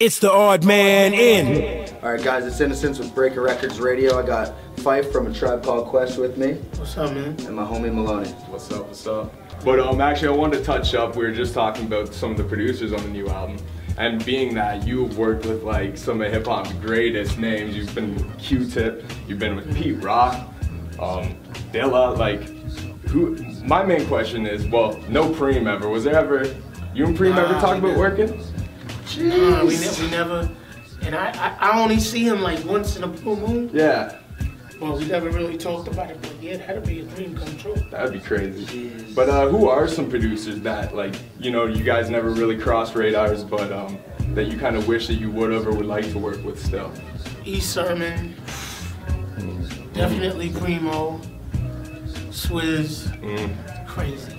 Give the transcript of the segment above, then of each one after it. It's the odd man in. All right, guys, it's Innocence with Breaking Wreckords Radio. I got Phife from A Tribe Called Quest with me. What's up, man? And my homie Maloney. What's up? What's up? But actually, I wanted to touch up. We were just talking about some of the producers on the new album, and being that you've worked with like some of hip hop's greatest names, you've been with Q-Tip, you've been with Pete Rock, Dilla. Like, who? My main question is, well, no Preem ever. Was there ever? You and Preem ever talk about working? We never, and I only see him like once in a blue moon. Yeah. Well, we never really talked about it, but yeah, that'd be a dream come true. That'd be crazy. Jeez. But who are some producers that, like, you know, you guys never really crossed radars, but that you kind of wish that you would have or would like to work with still? E-Sermon, definitely Primo, Swizz, crazy,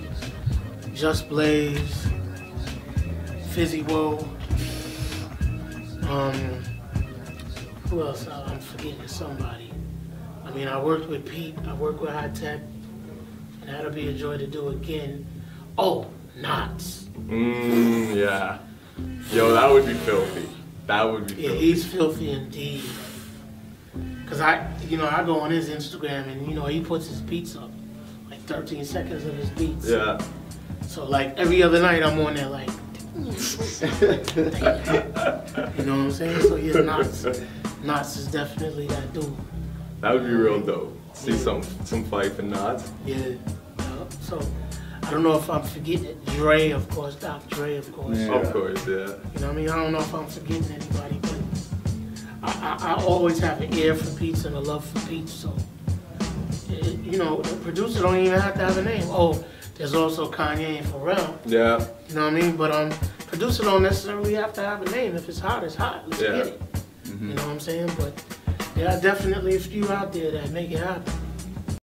Just Blaze, Fizzy Woe. Who else? I'm forgetting somebody. I mean, I worked with Pete, I worked with Hi Tek, and that'll be a joy to do again. Oh, Nottz. Yeah. Yo, that would be filthy. That would be filthy. Yeah, he's filthy indeed. Cause I go on his Instagram and, you know, he puts his beats up, like 13 seconds of his beats. Yeah. So like every other night I'm on there like, you know what I'm saying? So yeah, Nottz is definitely that dude. That would be real dope. See some Phife and Nottz. Yeah. So I don't know if I'm forgetting it. Dre, of course. Dr. Dre, of course. Yeah. Of course, yeah. You know what I mean? I don't know if I'm forgetting anybody, but I always have an ear for Pete and a love for Pete. So it, you know, the producer don't even have to have a name. Oh, there's also Kanye and Pharrell. Yeah. You know what I mean? But producer don't necessarily have to have a name. If it's hot, it's hot. Let's get it. You know what I'm saying? But there are definitely a few out there that make it happen.